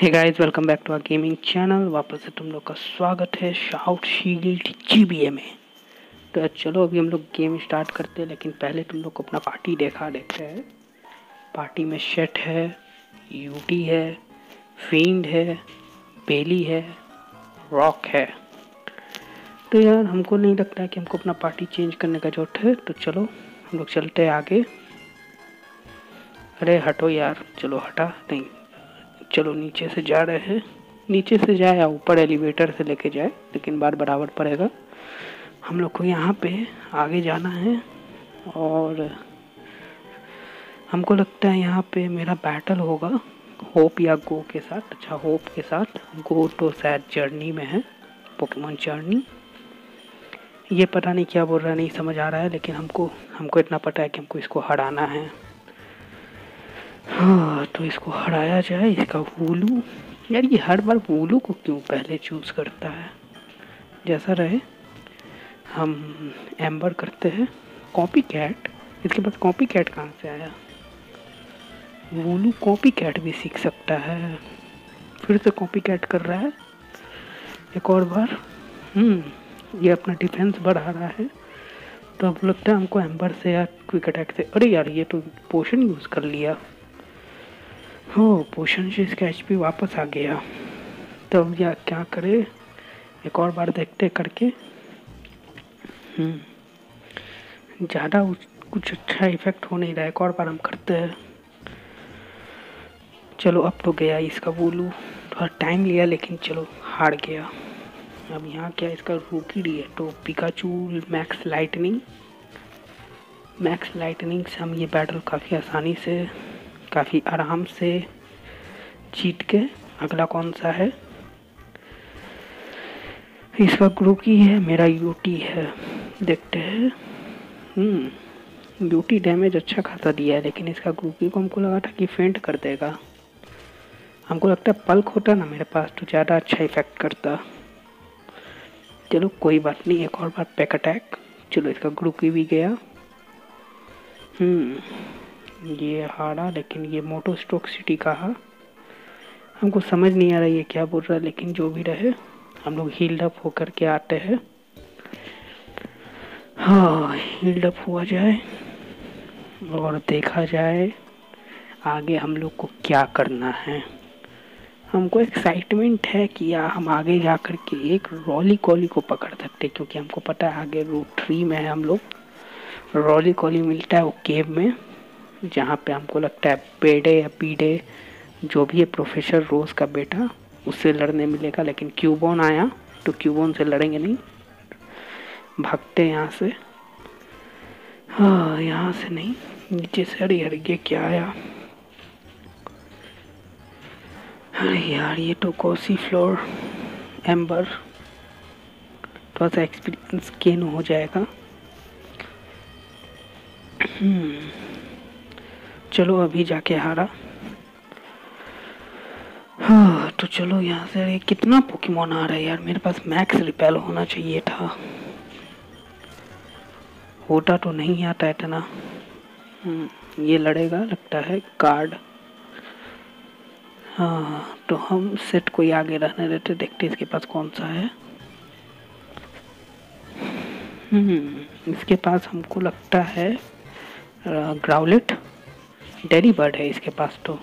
Hey guys welcome back to our gaming channel. वापस से तुम लोग का स्वागत है शाउट शील्ड जीबीए में। तो चलो अभी हम लोग गेम स्टार्ट करते हैं, लेकिन पहले तुम लोग को अपना पार्टी देखते हैं। पार्टी में शेट है, यूटी है, फींड है, बेली है, रॉक है। तो यार हमको नहीं लगता है कि हमको अपना पार्टी चेंज करने का जरूरत है, तो चलो हम लोग चलते हैं आगे। अरे हटो यार, चलो हटा नहीं, चलो नीचे से जा रहे हैं, नीचे से जाए या ऊपर एलिवेटर से लेके जाए, लेकिन बार बराबर पड़ेगा। हम लोग को यहाँ पे आगे जाना है और हमको लगता है यहाँ पे मेरा बैटल होगा होप या गो के साथ। अच्छा होप के साथ, गो तो शायद जर्नी में है, पोकेमॉन जर्नी। ये पता नहीं क्या बोल रहा है, नहीं समझ आ रहा है, लेकिन हमको इतना पता है कि हमको इसको हराना है। हाँ तो इसको हराया जाए। इसका वूलू, यार ये हर बार वूलू को क्यों पहले चूज़ करता है। जैसा रहे हम एम्बर करते हैं। कॉपी कैट, इसके बाद कॉपी कैट कहाँ से आया? वूलू कॉपी कैट भी सीख सकता है। फिर से कॉपी कैट कर रहा है एक और बार। ये अपना डिफेंस बढ़ा रहा है, तो अब लगता है हमको एम्बर से या क्विक अटैक से। अरे यार ये तो पोशन यूज़ कर लिया। हो पोशन से इसका एचपी वापस आ गया। तो अब यार क्या करे, एक और बार देखते करके। ज़्यादा कुछ अच्छा इफेक्ट हो नहीं रहा। एक और बार हम करते हैं। चलो अब तो गया इसका बोलू, थोड़ा टाइम लिया लेकिन चलो हार गया। अब यहाँ क्या इसका रूकी डी है, तो पिकाचू मैक्स लाइटनिंग से हम ये बैटल काफ़ी आसानी से, काफ़ी आराम से जीत के। अगला कौन सा है? इसका ग्रुप की है, मेरा यूटी है, देखते हैं। यूटी डैमेज अच्छा खासा दिया है, लेकिन इसका ग्रुप की को हमको लगा था कि फेंट कर देगा। हमको लगता है पल्क होता ना मेरे पास तो ज़्यादा अच्छा इफेक्ट करता। चलो कोई बात नहीं, एक और बार पैक अटैक। चलो इसका ग्रुप की भी गया। ये हारा, लेकिन ये मोटो स्ट्रोक सिटी कहा। हमको समझ नहीं आ रहा ये क्या बोल रहा है, लेकिन जो भी रहे हम लोग हील्ड अप होकर के आते हैं। हाँ हील्ड अप हुआ जाए और देखा जाए आगे हम लोग को क्या करना है। हमको एक्साइटमेंट है कि या हम आगे जा कर के एक रॉलीकॉली को पकड़ सकते, क्योंकि हमको पता है आगे रूट 3 में है। हम लोग रॉलीकॉली मिलता है वो केव में, जहाँ पे हमको लगता है बेडे या पीडे जो भी है प्रोफेसर रोज का बेटा, उससे लड़ने मिलेगा। लेकिन क्यूबॉन आया तो क्यूबॉन से लड़ेंगे नहीं, भागते यहाँ से। हाँ यहाँ से नहीं, नीचे से। अरे यार ये क्या आया? अरे यार ये तो कोसी फ्लोर एम्बर, थोड़ा सा एक्सपीरियंस गेन हो जाएगा। चलो अभी जाके हारा। हाँ तो चलो यहाँ से कितना पोकेमॉन आ रहा है यार। मेरे पास मैक्स रिपेल होना चाहिए था, होता तो नहीं आता इतना। ये लड़ेगा लगता है कार्ड। हाँ तो हम सेट को ही आगे रहने देते, देखते इसके पास कौन सा है। इसके पास हमको लगता है ग्राउलेट, डेरी बर्ड है इसके पास। तो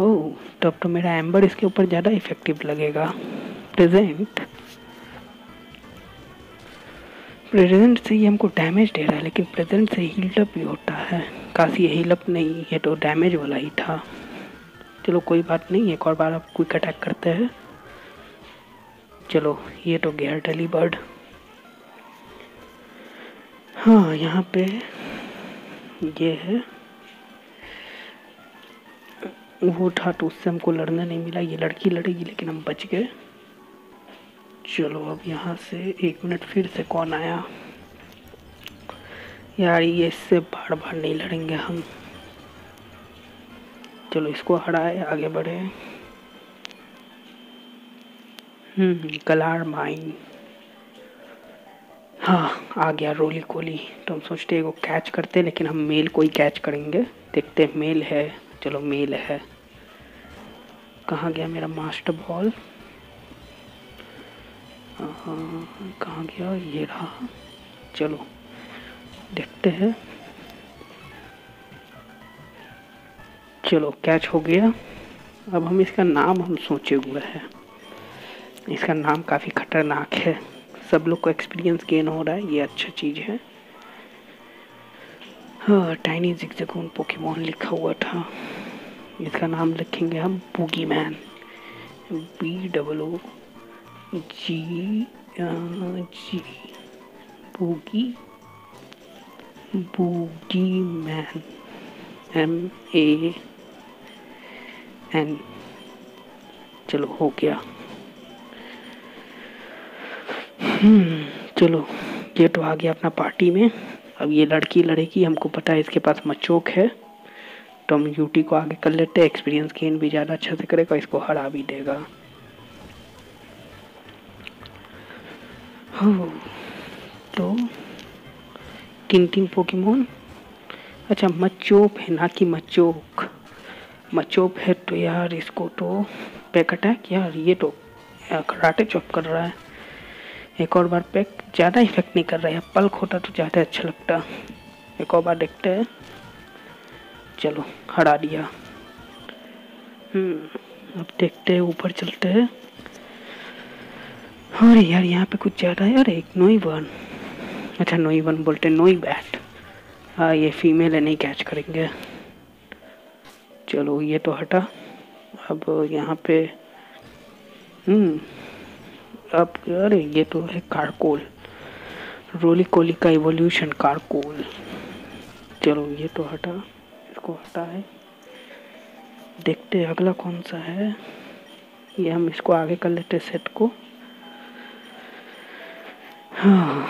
ओह तब तो मेरा एम्बर इसके ऊपर ज़्यादा इफेक्टिव लगेगा। प्रेजेंट से ही हमको डैमेज दे रहा है, लेकिन प्रेजेंट से हील्ड अप भी होता है। काश ये हील्ड अप नहीं, ये तो डैमेज वाला ही था। चलो कोई बात नहीं, एक और बार आप क्विक अटैक करते हैं। चलो ये तो गया डेली बर्ड। हाँ यहाँ पे ये है, वो था तो उससे हमको लड़ना नहीं मिला। ये लड़की लड़ेगी लेकिन हम बच गए। चलो अब यहाँ से एक मिनट, फिर से कौन आया? यार ये इससे बार बार नहीं लड़ेंगे हम। चलो इसको हराए, आगे बढ़े। कलार माइन। हाँ आ गया रॉलीकॉली। तो हम सोचते हैं वो कैच करते, लेकिन हम मेल को ही कैच करेंगे। देखते मेल है, चलो मेल है। कहाँ गया मेरा मास्टर बॉल, कहाँ गया, ये रहा। चलो देखते हैं। चलो कैच हो गया। अब हम इसका नाम हम सोचे हुए हैं, इसका नाम काफ़ी खतरनाक है, सब लोग को एक्सपीरियंस गेन हो रहा है, ये अच्छा चीज़ है। हाँ, टाइनी जिगजैगून पोकेमॉन लिखा हुआ था, इसका नाम लिखेंगे हम बूगीमैन, BOOGY बूगीमैन MAN। चलो हो गया। चलो ये तो आ गया अपना पार्टी में। अब ये लड़की लड़ेगी, हमको पता है इसके पास मचोक है, तो हम यूटी को आगे कर लेते हैं, एक्सपीरियंस गेन भी ज़्यादा अच्छे से करेगा, इसको हरा भी देगा। हो तो किन किन पोकेमोन, अच्छा मचोप है ना कि मचोक, मचोप है तो यार इसको तो पैक अटैक, यार ये तो कराटे चॉप कर रहा है। एक और बार पैक, ज़्यादा इफेक्ट नहीं कर रहा है, पल्क होता तो ज़्यादा अच्छा लगता। एक और बार देखते हैं। चलो हरा दिया। अब देखते हैं ऊपर चलते हैं। अरे यार यहाँ पे कुछ ज़्यादा है। अरे एक नोईवन, अच्छा नोईवन बोलते नोई बैट। हाँ ये फीमेल है, नहीं कैच करेंगे। चलो ये तो हटा। अब यहाँ पे अब अरे ये तो है कारकोल, रोलीकोली का इवोल्यूशन कारकोल। चलो ये तो हटा, इसको हटा है। देखते हैं अगला कौन सा है, ये हम इसको आगे कर लेते सेट को। हाँ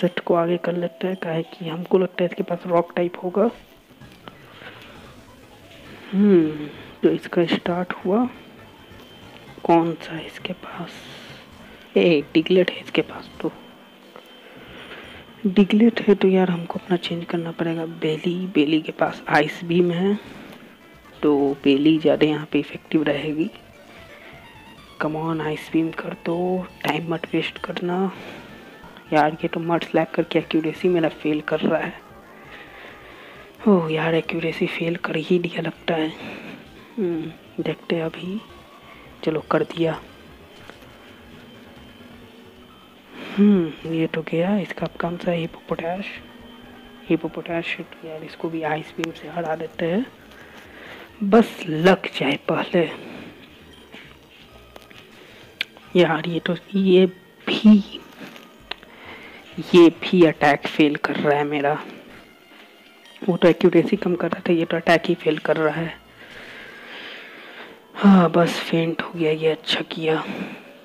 सेट को आगे कर लेते हैं, काहे कि हमको लगता है इसके पास रॉक टाइप होगा। तो इसका स्टार्ट हुआ, कौन सा है इसके पास, ए डिगलेट है इसके पास, तो डिगलेट है तो यार हमको अपना चेंज करना पड़ेगा। बेली, बेली के पास आइस बीम है, तो बेली ज़्यादा यहाँ पे इफेक्टिव रहेगी। कम ऑन आइस बीम कर दो, टाइम मत वेस्ट करना। यार ये तो मट स्लैप करके एक्यूरेसी मेरा फेल कर रहा है। ओह यार एक्यूरेसी फेल कर ही दिया लगता है। देखते हैं अभी। चलो कर दिया। ये तो गया। इसका अब कौन सा, हिपोपोटाश, हिपोपोटाश यार इसको भी आइस बीम से हरा देते हैं, बस लग जाए पहले। यार ये तो ये भी अटैक फेल कर रहा है मेरा। वो तो एक्यूरेसी कम कर रहा था, ये तो अटैक ही फेल कर रहा है। हाँ बस फेंट हो गया, ये अच्छा किया।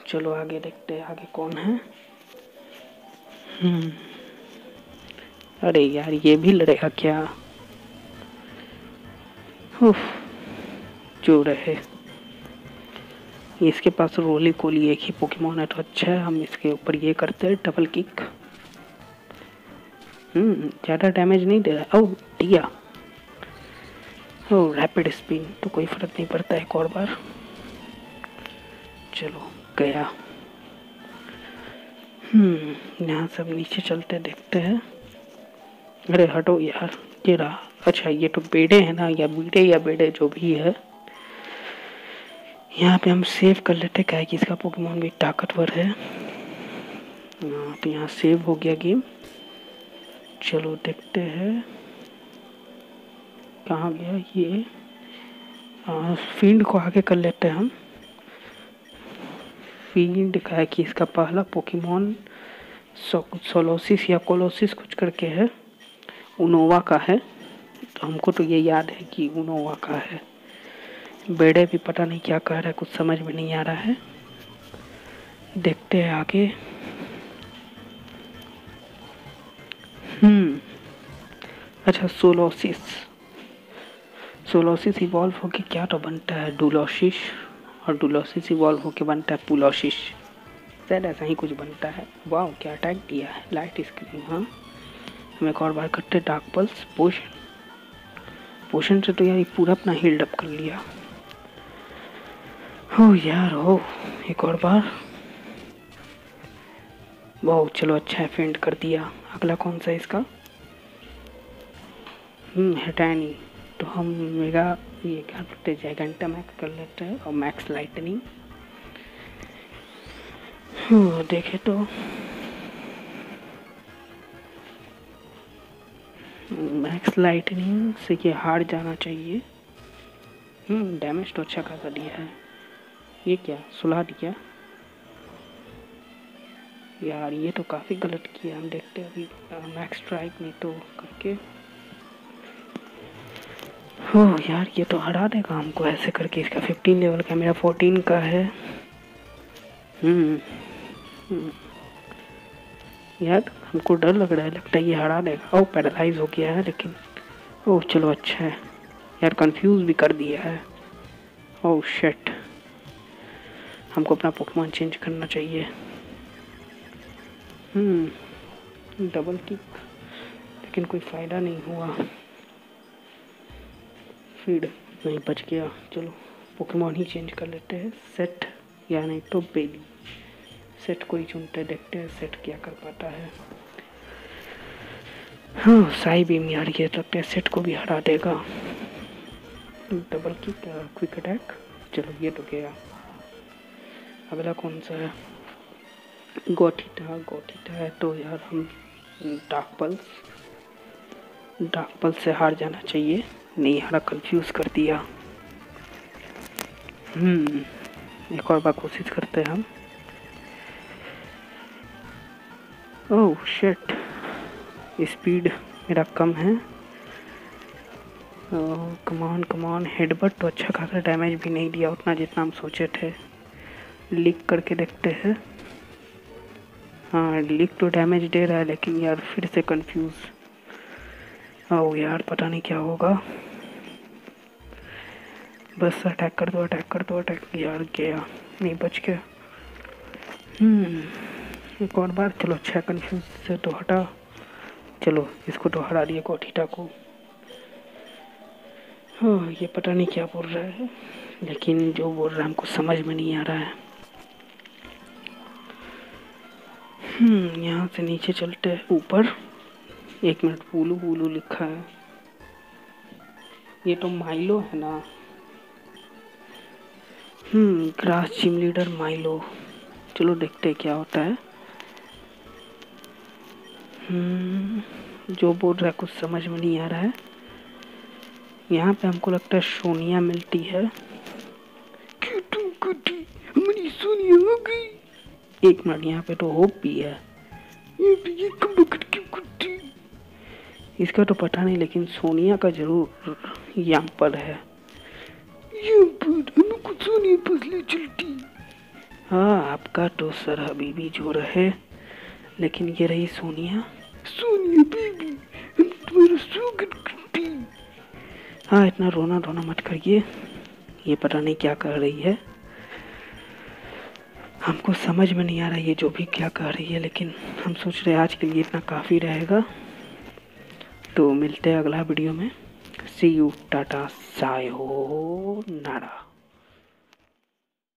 चलो आगे देखते हैं आगे कौन है। अरे यार ये भी लड़ेगा क्या। उफ, जो रहे। इसके पास रोलीकोली एक ही पोकेमॉन है, तो अच्छा है हम इसके ऊपर ये करते हैं डबल किक। ज़्यादा डैमेज नहीं दे रहा। ओ दिया। ओह रैपिड स्पिन, तो कोई फर्क नहीं पड़ता। एक और बार। चलो गया। यहाँ सब नीचे चलते देखते हैं। अरे हटो यार, ये रहा। अच्छा ये तो बेड़े है ना, या बेड़े जो भी है। यहाँ पे हम सेव कर लेते हैं, काहे कि इसका पोकेमॉन भी ताकतवर है। तो यहाँ सेव हो गया गेम। चलो देखते हैं कहाँ गया ये। फील्ड को आगे कर लेते हैं हम। फील्ड का है कि इसका पहला पोकेमॉन सोलोसिस या कोलोसिस कुछ करके है, उनोवा का है, तो हमको तो ये याद है कि उनोवा का है। बेड़े भी पता नहीं क्या कह रहा है, कुछ समझ में नहीं आ रहा है। देखते हैं आगे। अच्छा सोलोसिस, सोलोसिस इवॉल्व होके क्या तो बनता है डुलोसिस, और डुलोसिस इवॉल्व होके बनता है पुलोसिस, शायद ऐसा ही कुछ बनता है। वाह क्या अटैक दिया है, लाइट स्क्रीन। हाँ हम एक और बार करते डार्क पल्स पोशन। पोशन से तो यार ये पूरा अपना हील्ड अप कर लिया। हो यार हो, एक और बार। वाह चलो अच्छा है, फेंट कर दिया। अगला कौन सा है इसका? हटानी। तो हम मेगा ये कर लेते हैं, जैगंटा मैक्स कर लेते हैं और मैक्स लाइटनिंग। देखे तो मैक्स लाइटनिंग से ये हार जाना चाहिए। डैमेज तो अच्छा खासा दिया है। ये क्या सुलह दिया यार, ये तो काफ़ी गलत किया। हम देखते हैं अभी मैक्स स्ट्राइक नहीं तो करके। ओह यार ये तो हरा देगा हमको ऐसे करके। इसका 15 लेवल का, मेरा 14 का है। यार हमको डर लग रहा है, लगता है ये हरा देगा। ओह पैरालाइज हो गया है लेकिन। ओह चलो अच्छा है यार, कंफ्यूज भी कर दिया है। ओह शिट, हमको अपना पोकेमॉन चेंज करना चाहिए। डबल किक, लेकिन कोई फ़ायदा नहीं हुआ। फीड नहीं बच गया। चलो पोकेमॉन ही चेंज कर लेते हैं, सेट या नहीं तो बेली। सेट को ही चुनते, देखते हैं सेट क्या कर पाता है। हाँ साई बीम यार, ये लगता है सेट को भी हरा देगा। Double kick, quick attack. चलो ये तो गया। अगला कौन सा है? गोटिटा। गोटिटा है तो यार हम डार्क पल्स से हार जाना चाहिए। नहीं हारा, कंफ्यूज कर दिया। एक और बार कोशिश करते हैं हम। ओह शिट, स्पीड मेरा कम है। कमान कमान, हेडबट तो अच्छा खासा, डैमेज भी नहीं दिया उतना जितना हम सोचे थे। लीक करके देखते हैं। हाँ लीक तो डैमेज दे रहा है लेकिन यार फिर से कंफ्यूज। आओ यार पता नहीं क्या होगा। बस अटैक कर दो, अटैक कर दो, अटैक। यार गया, नहीं बच गया। एक और बार। चलो अच्छा, कंफ्यूज से तो हटा। चलो इसको तो हरा दिया, कोठीटा को। हाँ ये पता नहीं क्या बोल रहा है लेकिन जो बोल रहा है हमको समझ में नहीं आ रहा है। यहाँ से नीचे चलते हैं ऊपर। एक मिनट, पूलू पूलू लिखा है। ये तो माइलो है ना। Grass gym leader Milo. चलो देखते हैं क्या होता है। जो बोल रहा है कुछ समझ में नहीं आ रहा है। यहाँ पे हमको लगता है सोनिया मिलती है। हमारी सोनिया हो गई। एक मिनट, यहाँ पे तो होप भी है। इसका तो पता नहीं लेकिन सोनिया का जरूर यहाँ पर है। हाँ आपका तो सर हबीबी जो रहे, लेकिन ये रही सोनिया। सोनिया बेबी हम तुम्हारा स्वागत करते हैं। हाँ इतना रोना धोना मत करिए। ये पता नहीं क्या कर रही है, हमको समझ में नहीं आ रहा है ये जो भी क्या कह रही है। लेकिन हम सोच रहे हैं आज के लिए इतना काफ़ी रहेगा। तो मिलते हैं अगला वीडियो में। सी यू, टाटा, सायो नारा।